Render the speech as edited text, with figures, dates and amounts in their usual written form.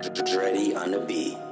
Dready on the beat.